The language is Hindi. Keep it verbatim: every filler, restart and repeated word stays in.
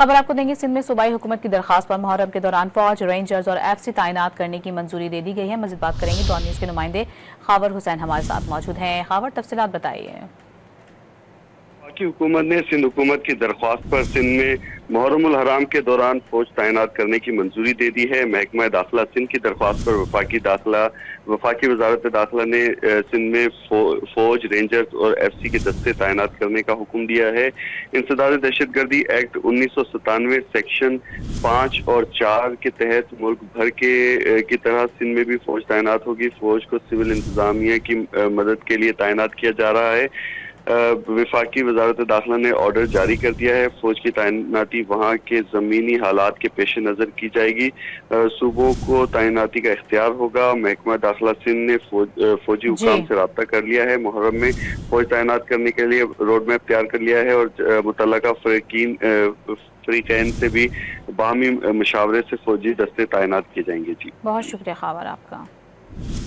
खबर आपको देंगे सिंध में सूबाई हुकूमत की दरखास्त पर मुहर्रम के दौरान फौज, रेंजर्स और एफ सी तैनात करने की मंजूरी दे दी गई है। मज़ीद बात करेंगे डॉन न्यूज़ के नुमाइंदे खावर हुसैन हमारे साथ मौजूद हैं। खावर, तफसीलात बताइए। की हुकूमत ने सिंध हुकूमत की दरख्वास्त पर सिंध में मुहर्रमुल हराम के दौरान फौज तैनात करने की मंजूरी दे दी है। महकमा दाखिला सिंध की दरख्वास्त पर वफाकी दाखिला वफाकी वजारत दाखिला ने सिंध में फौज, रेंजर्स और एफ सी के दस्ते तैनात करने का हुक्म दिया है। इंसदाद दहशतगर्दी एक्ट उन्नीस सौ सतानवे सेक्शन पाँच और चार के तहत मुल्क भर के की तरह सिंध में भी फौज तैनात होगी। फौज को सिविल इंतजामिया की मदद के लिए तैनात किया जा रहा है। वफाकी वजारत दाखिला ने ऑर्डर जारी कर दिया है। फौज की तैनाती वहाँ के ज़मीनी हालात के पेश नज़र की जाएगी। सूबों को तैनाती का इख्तियार होगा। महकमा दाखिला सिंध ने फौज फौजी हुकाम से रब्ता कर लिया है। मुहर्रम में फौज तैनात करने के लिए रोड मैप तैयार कर लिया है और मुतल्लका फरीकीन फरीकैन से भी बाहमी मशावरे से फौजी दस्ते तैनात किए जाएंगे। जी, बहुत शुक्रिया खावर आपका।